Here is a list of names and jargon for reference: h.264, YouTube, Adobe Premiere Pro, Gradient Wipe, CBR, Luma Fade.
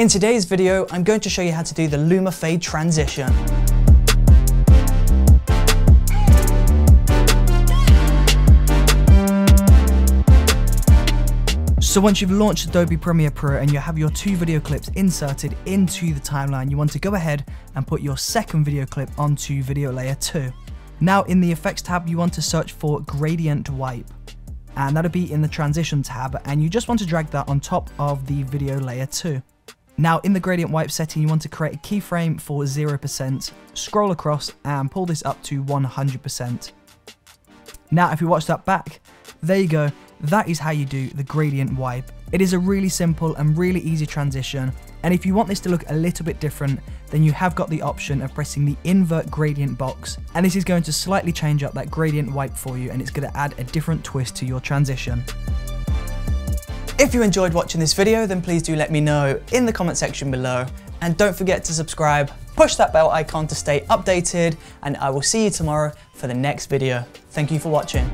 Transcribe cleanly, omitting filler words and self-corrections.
In today's video, I'm going to show you how to do the Luma Fade transition. So once you've launched Adobe Premiere Pro and you have your two video clips inserted into the timeline, you want to go ahead and put your second video clip onto video layer 2. Now in the effects tab, you want to search for Gradient Wipe, and that'll be in the transition tab, and you just want to drag that on top of the video layer 2. Now in the gradient wipe setting, you want to create a keyframe for 0%, scroll across and pull this up to 100%. Now if you watch that back, there you go, that is how you do the gradient wipe. It is a really simple and really easy transition, and if you want this to look a little bit different, then you have got the option of pressing the invert gradient box, and this is going to slightly change up that gradient wipe for you, and it's going to add a different twist to your transition. If you enjoyed watching this video, then please do let me know in the comment section below, and don't forget to subscribe, push that bell icon to stay updated, and I will see you tomorrow for the next video. Thank you for watching.